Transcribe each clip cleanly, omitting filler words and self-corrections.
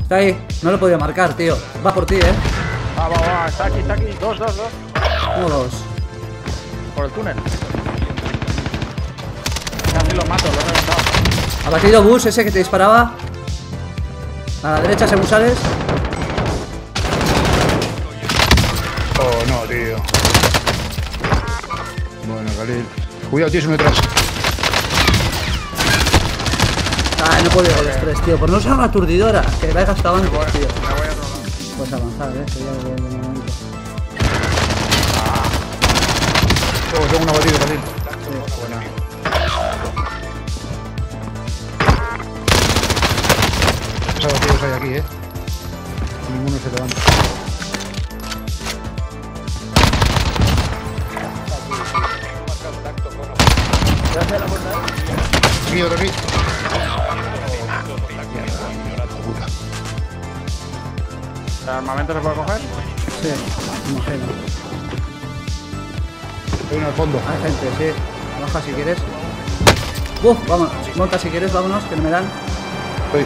Está ahí, no lo podía marcar, tío. Va por ti, va, está aquí, dos. ¿Cómo dos? Por el túnel. Casi lo mato, lo he reventado. Abatido bus ese que te disparaba. A la derecha, según sales. Oh, no, tío. Bueno, Khalil. Cuidado, tío, se me atrás. No he podido con los tres, tío. Por no ser una aturdidora. Que la he gastado antes, tío. Puedes avanzar, tengo una batida, Khalil. Sí, buena. Los tíos hay aquí, Ninguno se levanta. Gracias a la puerta, Aquí, otro aquí. Puta. ¿El armamento se puede coger? Sí, imagino. Hay uno al fondo. Hay gente, sí. Baja si quieres. Vamos, monta si quieres, vámonos, que no me dan. Estoy.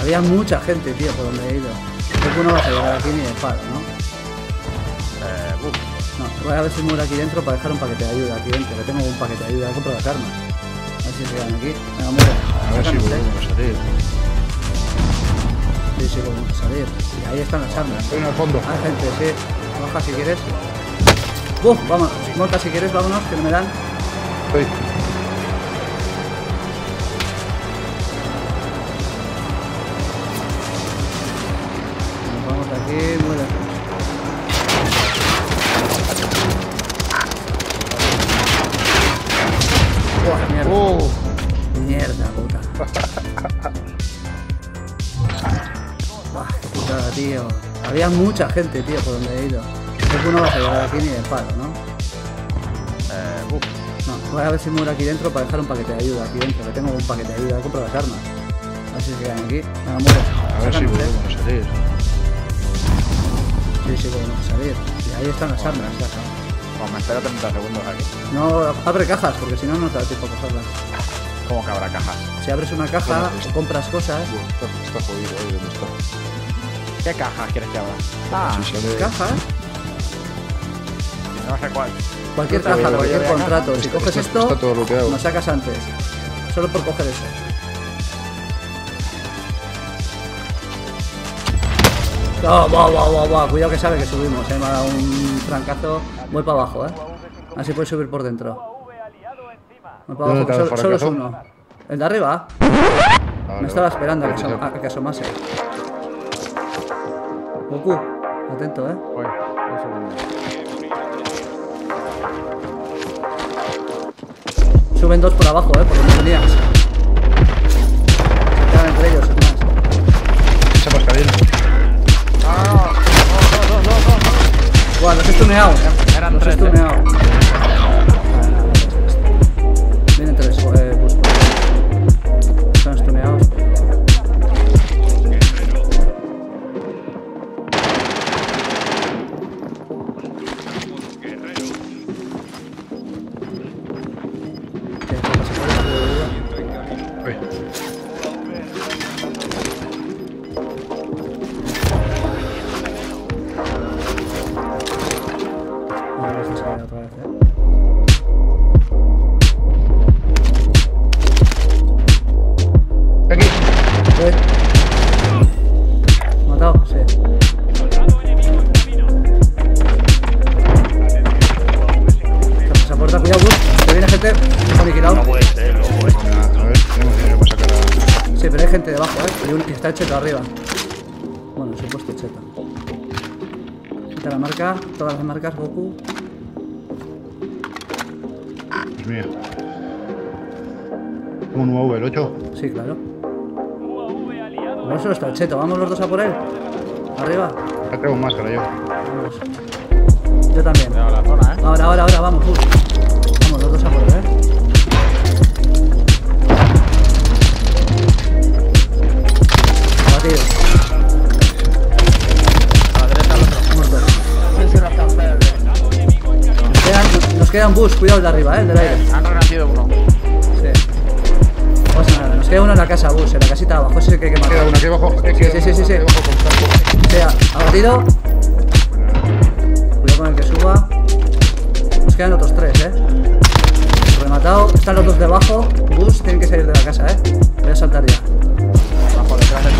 Había mucha gente, tío, por donde he ido. Creo que uno va a llegar aquí ni de palo, ¿no? No, voy a ver si muero aquí dentro para dejar un paquete de ayuda aquí dentro. Que tengo un paquete de ayuda, he comprado las armas. A ver si llegan aquí. Venga, muero. A ver si podemos salir. Sí, podemos salir. Y ahí están las armas. Estoy en el fondo. Hay gente, Baja si quieres. Vamos, monta si quieres, vámonos, que no me dan. Estoy. Mierda, puta. Qué putada, tío. Había mucha gente, tío, por donde he ido. Creo que uno va a llegar aquí ni de palo, ¿no? No, voy a ver si muero aquí dentro para dejar un paquete de ayuda aquí dentro. Que tengo un paquete de ayuda, he comprado las armas. A ver si llegan aquí. Venga, muero. A ver si podemos salir. Sí, podemos salir. Y ahí están las armas, Me espera 30 segundos aquí. No, abre cajas, porque si no, no te da tiempo a cogerlas. ¿Cómo que habrá cajas? Si abres una caja, compras cosas. Está jodido, ¿dónde está? ¿Qué cajas quieres que abra? ¿Cajas? No sé cuál. Cualquier caja, cualquier contrato. Si coges esto, lo sacas antes. Solo por coger eso. Cuidado que sabe que subimos, me ha dado un trancazo. Voy para abajo, Así puedes subir por dentro. Voy para abajo, solo es uno. El de arriba. Me estaba esperando a que asomase. Goku, atento, Voy, un segundo. Suben dos por abajo, por donde tenías. Se quedan entre ellos, Se pasa bien. Guau, los he stuneado. Eran tres. Vienen tres, busco. Están stuneados. Está cheto arriba. Bueno, supuesto cheto. Quita la marca, todas las marcas, Goku. Dios mío. ¿Un UAV, el 8? Sí, claro. Bueno, solo está el cheto. Vamos los dos a por él. Arriba. Ya tengo máscara yo. Vamos. Yo también. Cuidado la zona, ¿eh? Ahora, vamos, push. Vamos, los dos a por ver. Abatido. A la derecha, al otro. Vamos dos. Nos queda un bus, cuidado el de arriba, el del aire. Han renacido uno. Sí. Pasa nada, nos queda uno en la casa, bus, en la casita abajo. Ese es el que hay que matar. Queda uno aquí abajo. Sí. O sea, abatido. Cuidado con el que suba. Nos quedan otros tres, rematado. Están los dos debajo. Bus, tienen que salir de la casa, voy a saltar ya. Abajo, detrás del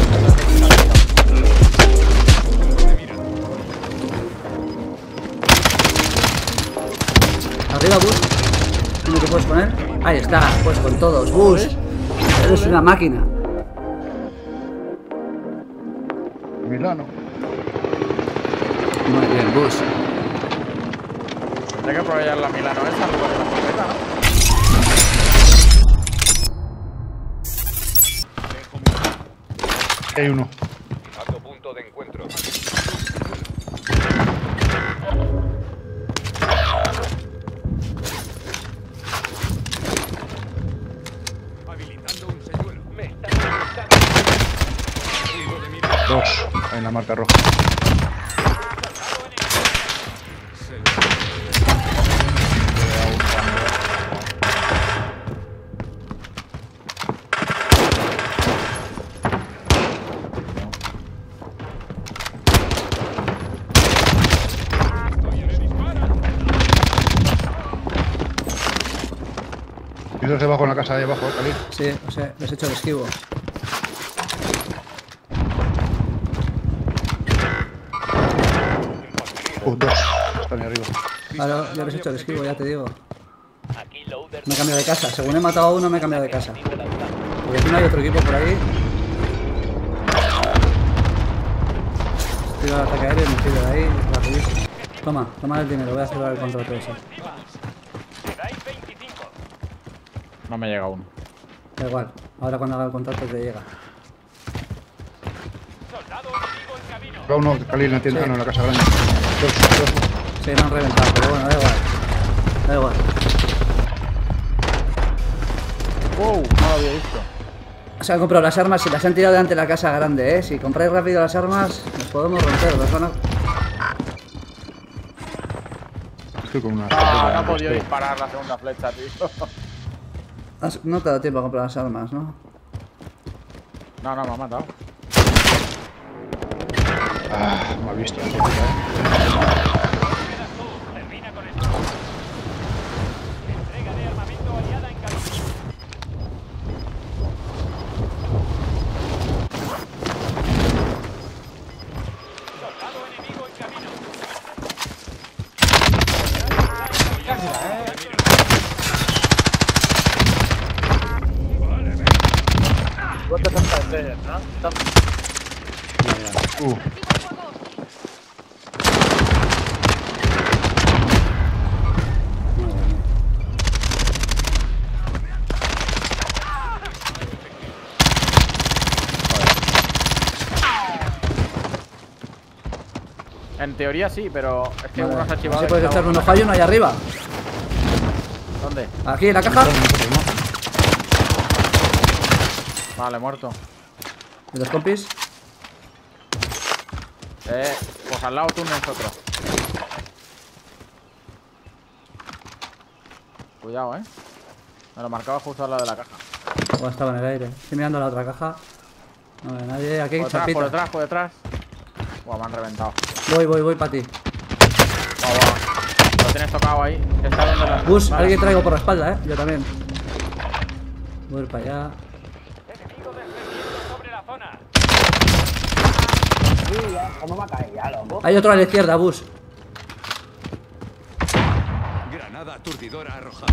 arriba, bus. ¿Cómo te puedes poner? Ahí está, pues con todos. Bus, eres una máquina. Milano. Muy bien, bus. Tendré que aprovechar la Milano esa, jugar la completa, ¿no? Hay uno. A tu punto de encuentro. Habilitando un señuelo. Me está habilitando. Dos, en la marca roja. Y dos debajo en la casa de abajo, Khalil. Sí, o sea, les he hecho el esquivo. Dos, están ahí arriba. Claro, ya les he hecho el esquivo, ya te digo. Me he cambiado de casa, según he matado a uno me he cambiado de casa. Porque aquí no hay otro equipo por ahí. Tiro el ataque aéreo, me tiro de ahí, rapidísimo. Toma el dinero, voy a cerrar el contrato ese. No me llega uno. Da igual, ahora cuando haga el contacto te llega. Va uno, Khalil, no tiene en la casa grande. Dos. Sí, me han reventado, pero bueno, da igual. Wow, no lo había visto. Se han comprado las armas y las han tirado delante de la casa grande, Si compráis rápido las armas, nos podemos romper la zona. Estoy con una... no he podido disparar la segunda flecha, tío. No te da tiempo a comprar las armas, ¿no? No, me ha matado. Me ha visto. Termina con esto. Entrega de armamento aliada en camino. Soldado enemigo en camino. En teoría sí, pero es que uno se ha chivado. ¿Se puede echarle unos fallos ahí arriba? ¿Dónde? Aquí, en la caja. Vale, muerto. ¿Y los compis? Pues al lado tú y nosotros. Cuidado, Me lo marcaba justo al lado de la caja. Oh, estaba en el aire. Estoy mirando la otra caja. No veo nadie. Aquí hay chapitas. Por detrás. Buah, me han reventado. Voy para ti. Lo tienes tocado ahí. Bus, vale. Alguien traigo por la espalda, Yo también. Voy para allá. ¿Cómo va a caer ya, loco? Hay otro a la izquierda, bus. Granada aturdidora arrojada.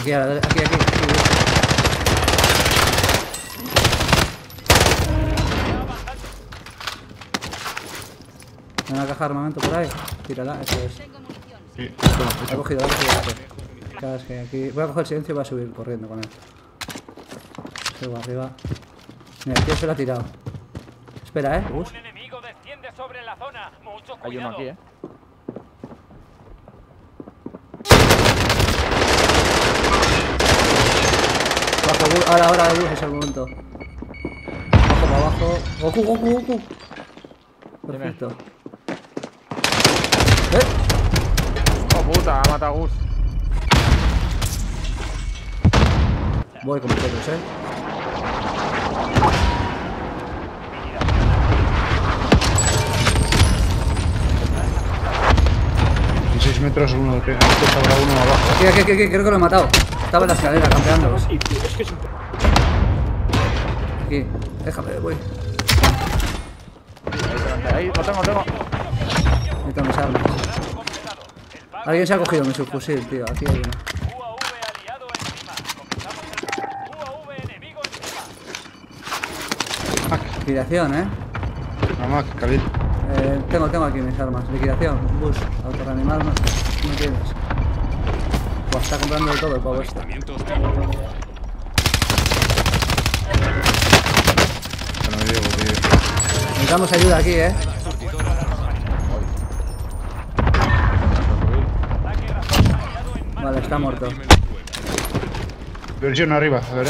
Aquí. Una caja de armamento por ahí. Tírala, eso es. Sí, he cogido. Aquí. Voy a coger el silencio y voy a subir corriendo con él. Arriba. Mira, el tío se lo ha tirado. Espera, bus. sobre la zona. Mucho cuidado. Hay uno aquí, Bajo, ahora, es el momento. Bajo para abajo. Goku. Perfecto. Oh puta, ha matado a Gus. Voy con vosotros, En 6 metros uno, que habrá uno abajo. Aquí, creo que lo he matado. Estaba en la escalera, campeándolos. Aquí, déjame, voy. Ahí, lo tengo. Necesito mis armas. Alguien se ha cogido mi subfusil, tío. Aquí hay uno. Liquidación, Mamá, Khalil. Tengo aquí mis armas. Liquidación, bus, autoreanimar, no tienes. Pues está comprando de todo el pavo este. Necesitamos ayuda aquí, Vale, está muerto. Versión arriba, a ver,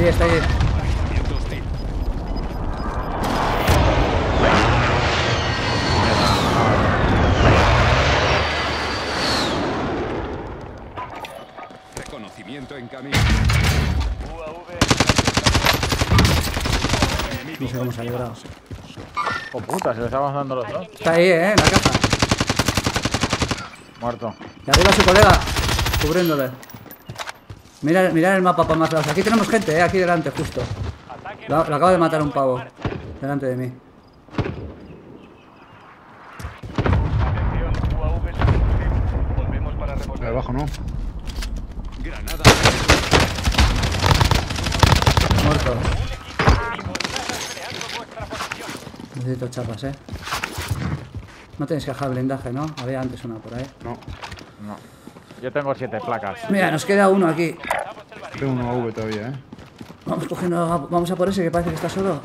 Está allí. Reconocimiento en camino. No sé cómo se ha librado. Oh puta, se les estaban dando los dos. Está ahí, en la caja. Muerto. Y arriba su colega, cubriéndole. Mirad el mapa para más lados. Aquí tenemos gente, aquí delante, justo. Lo acabo de matar un pavo. Delante de mí. Abajo, ¿no? Muerto. Necesito chapas, No tenéis caja de blindaje, ¿no? Había antes una por ahí. No. Yo tengo 7 placas. Mira, nos queda uno aquí. Tengo uno AV todavía, Vamos a por ese que parece que está solo.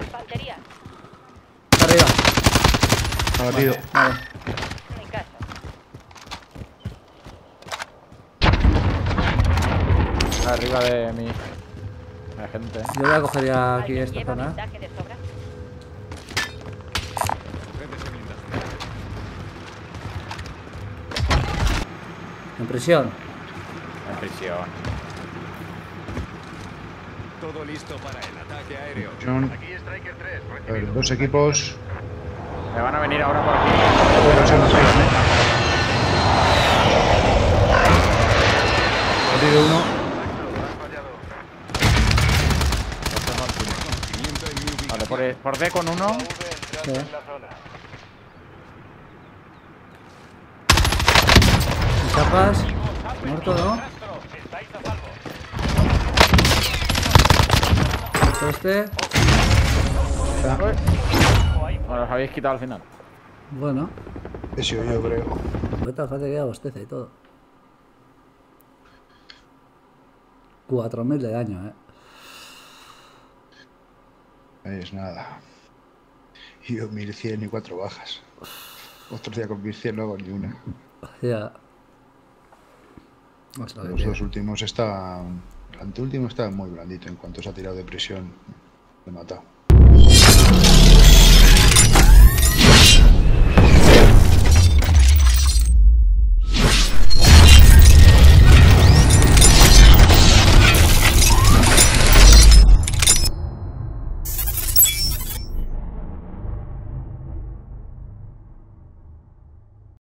Infantería. Está arriba. Abatido. Vale. Está arriba de mi gente. Yo voy a coger ya aquí esta zona. En prisión. Todo listo para el ataque aéreo. Aquí Striker 3. Recibido. Dos equipos. Me van a venir ahora por aquí. Perdido uno. Vale, por D con uno. Sí. Chapas, muerto, ¿no? Muerto este. Bueno, os habéis quitado al final. Bueno. Eso yo creo. Ahorita falta que abastece y todo. 4000 de daño, Ahí es nada. Yo 1100 y 4 bajas. Otro día con 1100 no hago ni una. Ya. Los dos últimos están... El anteúltimo está muy blandito. En cuanto se ha tirado de prisión, lo he matado.